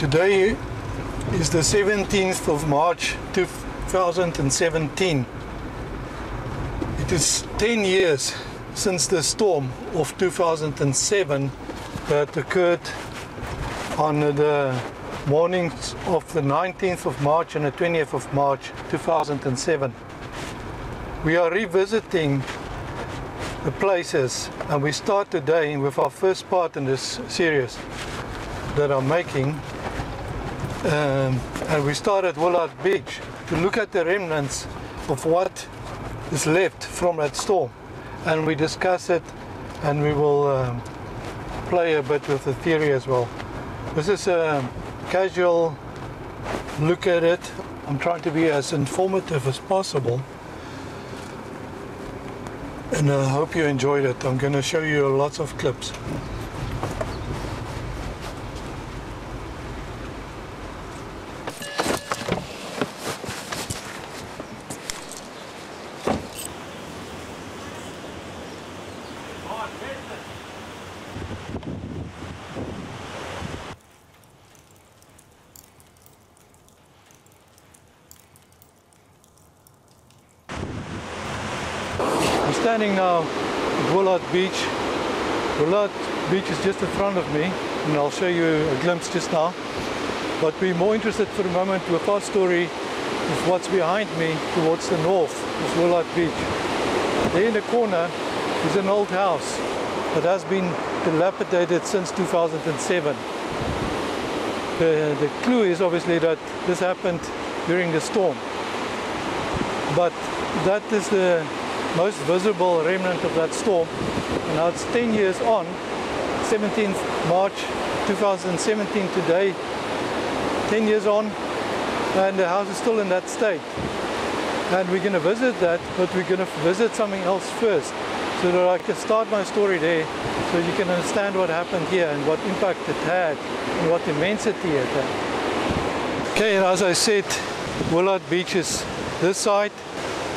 Today is the 17th of March 2017. It is 10 years since the storm of 2007 that occurred on the mornings of the 19th of March and the 20th of March 2007. We are revisiting the places, and we start today with our first part in this series that I'm making. And we start at Willard Beach to look at the remnants of what is left from that storm, and we discuss it, and we will play a bit with the theory as well. This is a casual look at it. I'm trying to be as informative as possible, and I hope you enjoyed it. I'm going to show you lots of clips. Standing now at Willard Beach. Willard Beach is just in front of me, and I'll show you a glimpse just now. But we're more interested for the moment with our story of what's behind me towards the north of Willard Beach. There in the corner is an old house that has been dilapidated since 2007. The clue is obviously that this happened during the storm. But that is the most visible remnant of that storm. And now it's 10 years on, 17th March 2017 today, 10 years on, and the house is still in that state. And we're going to visit that, but we're going to visit something else first, so that I can start my story there, so you can understand what happened here and what impact it had and what immensity it had. Okay, and as I said, Willard Beach is this side,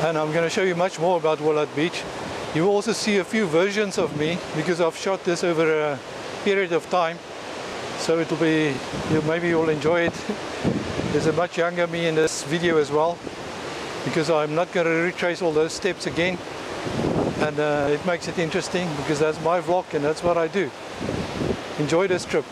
and I'm going to show you much more about Willard Beach. You will also see a few versions of me, because I've shot this over a period of time, so it'll be, maybe you'll enjoy it. There's a much younger me in this video as well, because I'm not going to retrace all those steps again, and it makes it interesting, because that's my vlog and that's what I do. Enjoy this trip.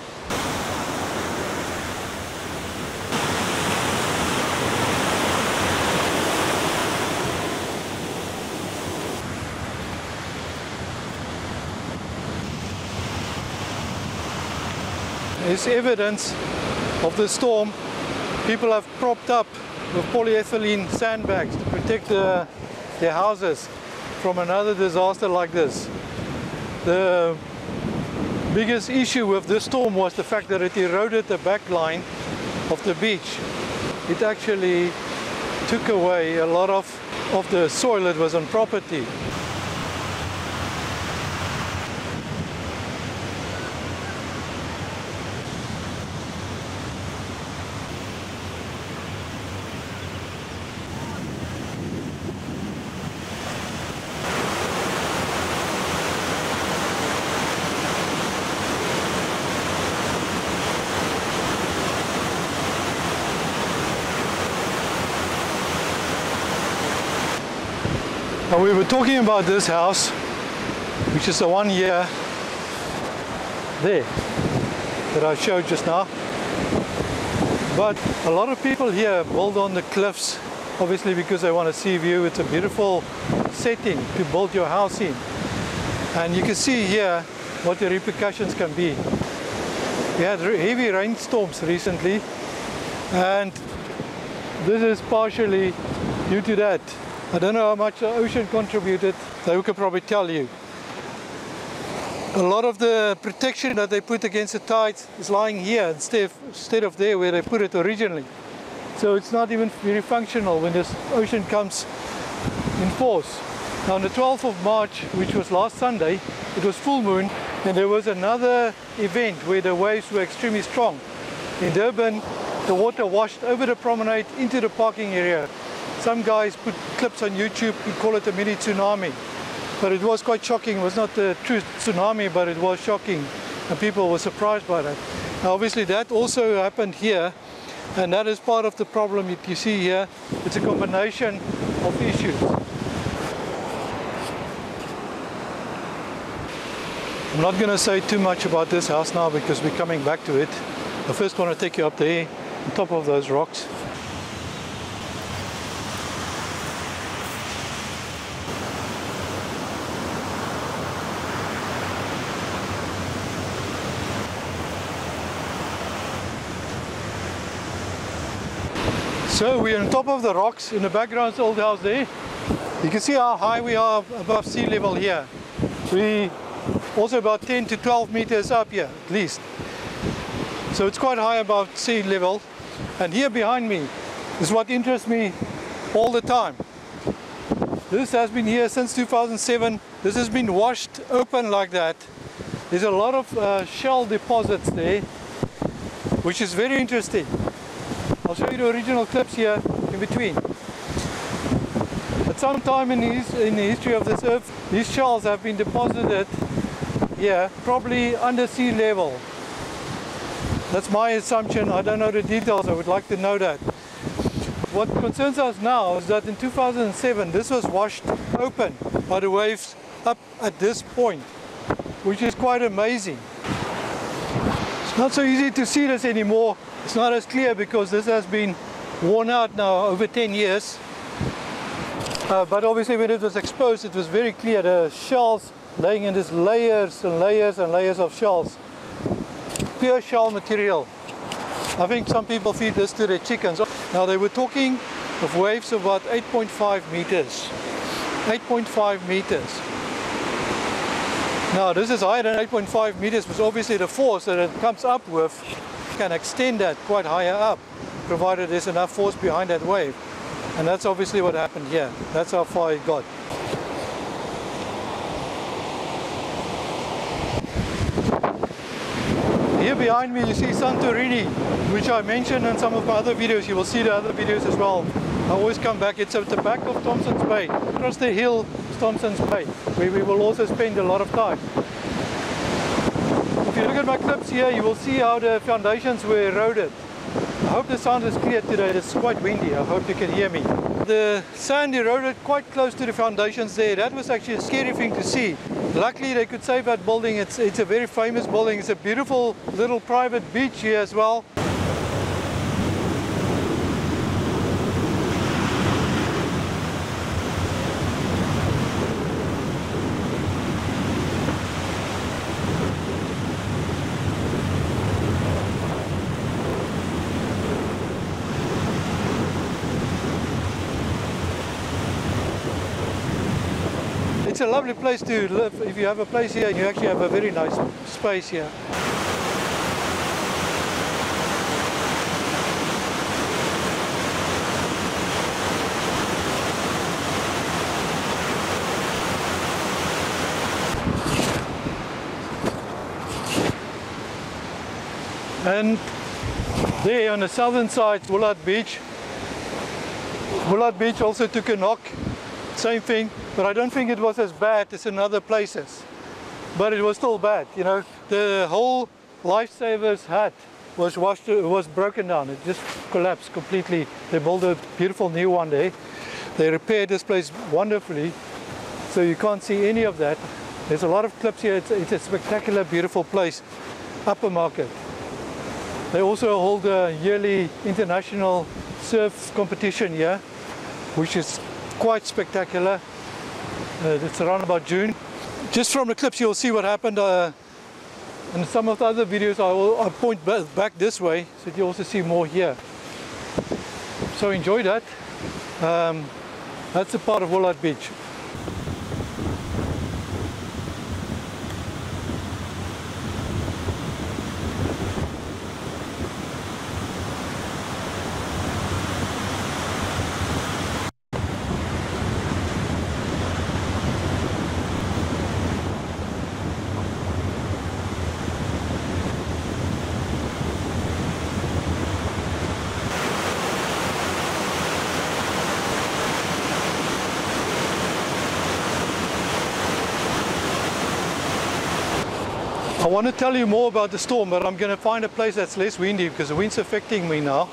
There's evidence of the storm. People have propped up with polyethylene sandbags to protect their houses from another disaster like this. The biggest issue with this storm was the fact that it eroded the back line of the beach. It actually took away a lot of the soil that was on property. We were talking about this house, which is the one here, there, that I showed just now. But a lot of people here build on the cliffs, obviously because they want a sea view. It's a beautiful setting to build your house in. And you can see here what the repercussions can be. We had heavy rainstorms recently, and this is partially due to that. I don't know how much the ocean contributed, so who can probably tell you. A lot of the protection that they put against the tides is lying here instead of there where they put it originally. So it's not even very functional when this ocean comes in force. Now on the 12th of March, which was last Sunday, it was full moon, and there was another event where the waves were extremely strong. In Durban, the water washed over the promenade into the parking area. Some guys put clips on YouTube, we call it a mini tsunami. But it was quite shocking. It was not the true tsunami, but it was shocking. And people were surprised by that. Now obviously that also happened here, and that is part of the problem that you see here. It's a combination of issues. I'm not going to say too much about this house now because we're coming back to it. I first want to take you up there on top of those rocks. So we're on top of the rocks. In the background is the old house there. You can see how high we are above sea level here. We're also about 10 to 12 meters up here at least. So it's quite high above sea level. And here behind me is what interests me all the time. This has been here since 2007. This has been washed open like that. There's a lot of shell deposits there, which is very interesting. I'll show you the original clips here in between. At some time in the history of this earth, these shells have been deposited here, probably under sea level. That's my assumption. I don't know the details. I would like to know that. What concerns us now is that in 2007, this was washed open by the waves up at this point, which is quite amazing. It's not so easy to see this anymore. It's not as clear because this has been worn out now over 10 years. But obviously when it was exposed, it was very clear. The shells laying in these layers and layers and layers of shells. Pure shell material. I think some people feed this to their chickens. Now they were talking of waves of about 8.5 meters. 8.5 meters. Now this is higher than 8.5 meters, but obviously the force that it comes up with can extend that quite higher up, provided there's enough force behind that wave. And that's obviously what happened here. That's how far it got. Here behind me you see Santorini, which I mentioned in some of my other videos. You will see the other videos as well. I always come back. It's at the back of Thompson's Bay. Across the hill is Thompson's Bay, where we will also spend a lot of time. If you look at my clips here, you will see how the foundations were eroded. I hope the sound is clear today. It's quite windy. I hope you can hear me. The sand eroded quite close to the foundations there. That was actually a scary thing to see. Luckily, they could save that building. It's a very famous building. It's a beautiful little private beach here as well. It's a lovely place to live. If you have a place here, you actually have a very nice space here. And there on the southern side, Willard Beach. Willard Beach also took a knock. Same thing, but I don't think it was as bad as in other places. But it was still bad, you know. The whole lifesaver's hut was broken down. It just collapsed completely. They built a beautiful new one there. They repaired this place wonderfully, so you can't see any of that. There's a lot of clips here. It's a spectacular, beautiful place. Upper Market. They also hold a yearly international surf competition here, which is quite spectacular. It's around about June. Just from the clips you'll see what happened. In some of the other videos I'll point back this way so that you also see more here. So enjoy that. That's a part of Willard Beach. I want to tell you more about the storm, but I'm going to find a place that's less windy because the wind's affecting me now.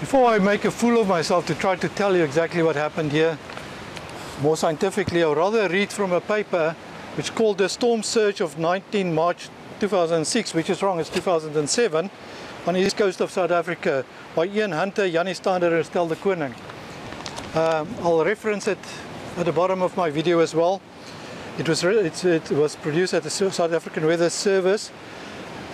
Before I make a fool of myself to try to tell you exactly what happened here, more scientifically, I'd rather read from a paper which called the storm surge of 19 March 2006, which is wrong, it's 2007, on the east coast of South Africa by Ian Hunter, Janie Stander and Estelle de Kooning. I'll reference it at the bottom of my video as well. It was produced at the South African Weather Service.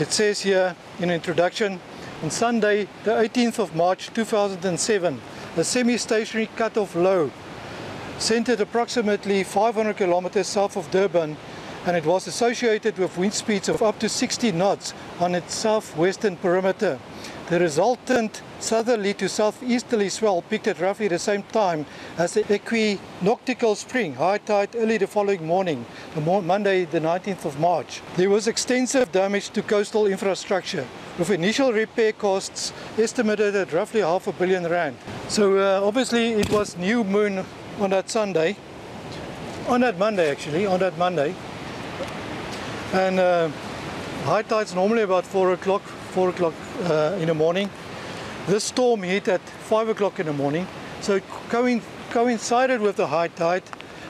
It says here in introduction, on Sunday the 18th of March 2007, a semi-stationary cutoff low centered approximately 500 kilometers south of Durban, and it was associated with wind speeds of up to 60 knots on its southwestern perimeter. The resultant southerly to southeasterly swell peaked at roughly the same time as the equinoctial spring, high tide early the following morning, Monday the 19th of March. There was extensive damage to coastal infrastructure, with initial repair costs estimated at roughly R500 million. So obviously it was new moon on that Sunday, on that Monday actually, on that Monday. And high tide's normally about 4 o'clock in the morning. This storm hit at 5 o'clock in the morning, so it coincided with the high tide.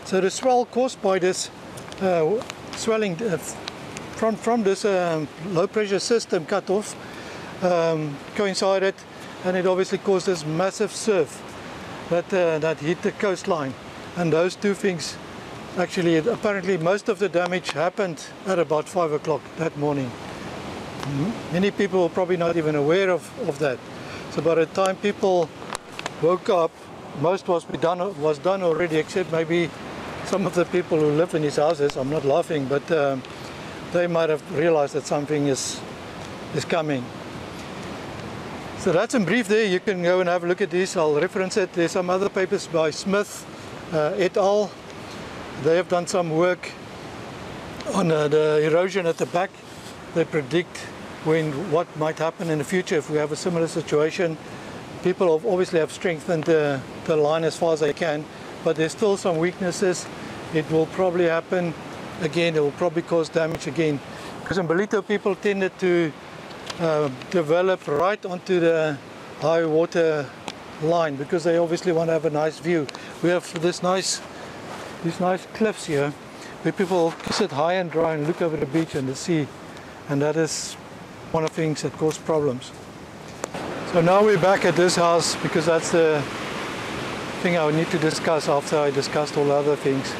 So the swell caused by this swelling from this low pressure system cutoff coincided, and it obviously caused this massive surf that hit the coastline. And those two things, actually, apparently most of the damage happened at about 5 o'clock that morning. Many people were probably not even aware of that. So by the time people woke up, most was done already, except maybe some of the people who live in these houses. I'm not laughing, but they might have realized that something is coming. So that's in brief there. You can go and have a look at this. I'll reference it. There's some other papers by Smith et al. They have done some work on the erosion at the back. They predict what might happen in the future if we have a similar situation. People obviously have strengthened the line as far as they can, but there's still some weaknesses. It will probably happen again. It will probably cause damage again. Because in Ballito, people tended to develop right onto the high water line because they obviously want to have a nice view. We have these nice cliffs here where people sit high and dry and look over the beach and the sea. And that is one of the things that cause problems. So now we're back at this house because that's the thing I need to discuss after I discussed all the other things.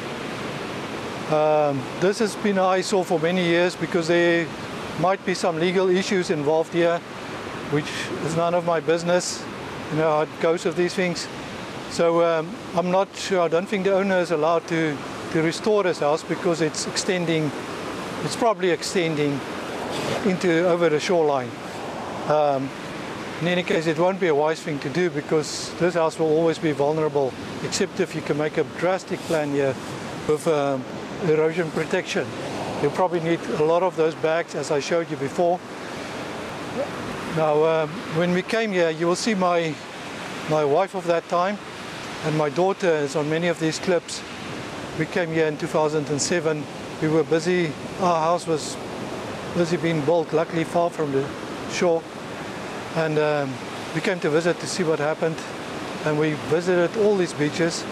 This has been an eyesore for many years because there might be some legal issues involved here, which is none of my business. You know how it goes with these things. So I'm not sure, I don't think the owner is allowed to restore this house because it's probably extending into over the shoreline. In any case, it won't be a wise thing to do because this house will always be vulnerable, except if you can make a drastic plan here with erosion protection. You'll probably need a lot of those bags as I showed you before. Now, when we came here, you will see my wife of that time and my daughter is on many of these clips. We came here in 2007. We were busy, our house was busy being built, luckily far from the shore, and we came to visit to see what happened, and we visited all these beaches,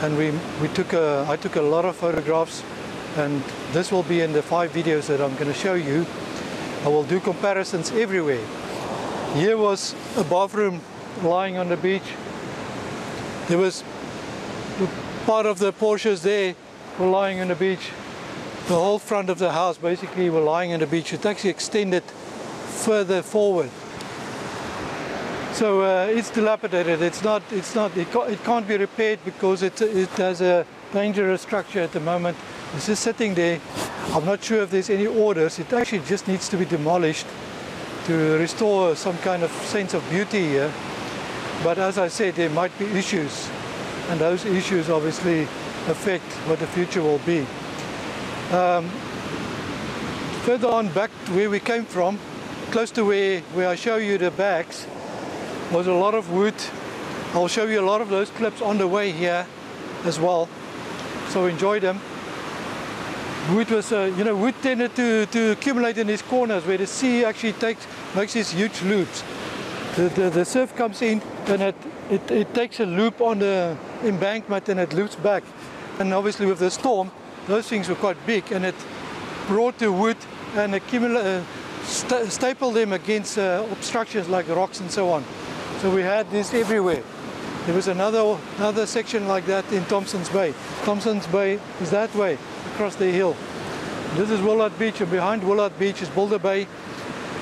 and I took a lot of photographs, and this will be in the 5 videos that I'm going to show you. I will do comparisons everywhere. Here was a bathroom lying on the beach. There was part of the Porsches there were lying on the beach. The whole front of the house basically were lying on the beach. It actually extended further forward. So it's dilapidated. It can't be repaired because it has a dangerous structure at the moment. It's just sitting there. I'm not sure if there's any orders. It actually just needs to be demolished to restore some kind of sense of beauty here. But as I said, there might be issues. And those issues obviously affect what the future will be. Further on back to where we came from, close to where I show you the bags, was a lot of wood. I'll show you a lot of those clips on the way here as well, so enjoy them. wood was, wood tended to accumulate in these corners where the sea actually makes these huge loops. The surf comes in and it takes a loop on the embankment and it loops back. And obviously with the storm, those things were quite big and it brought the wood and stapled them against obstructions like rocks and so on. So we had this everywhere. There was another section like that in Thompson's Bay. Thompson's Bay is that way, across the hill. This is Willard Beach, and behind Willard Beach is Boulder Bay.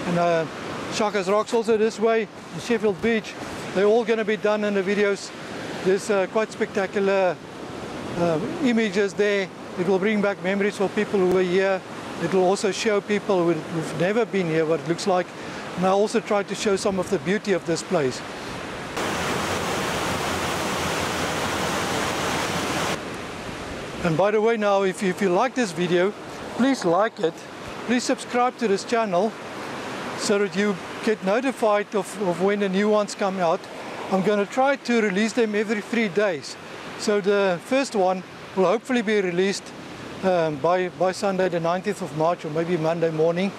And Shaka's Rocks also this way, and Sheffield Beach. They're all going to be done in the videos. There's quite spectacular images there. It will bring back memories for people who were here. It will also show people who've never been here what it looks like. And I also tried to show some of the beauty of this place. And by the way now, if you like this video, please like it. Please subscribe to this channel so that you get notified of when the new ones come out. I'm going to try to release them every 3 days. So the first one will hopefully be released by Sunday the 19th of March or maybe Monday morning.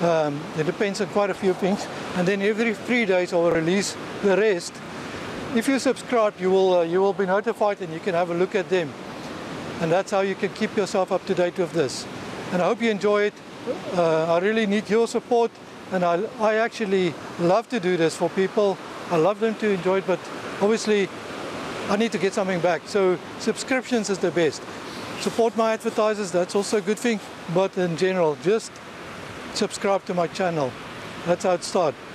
It depends on quite a few things. And then every 3 days I will release the rest. If you subscribe, you will be notified and you can have a look at them. And that's how you can keep yourself up to date with this. And I hope you enjoy it. I really need your support. And I actually love to do this for people. I love them to enjoy it, but obviously I need to get something back. So subscriptions is the best. Support my advertisers, that's also a good thing. But in general, just subscribe to my channel. That's how it starts.